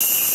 You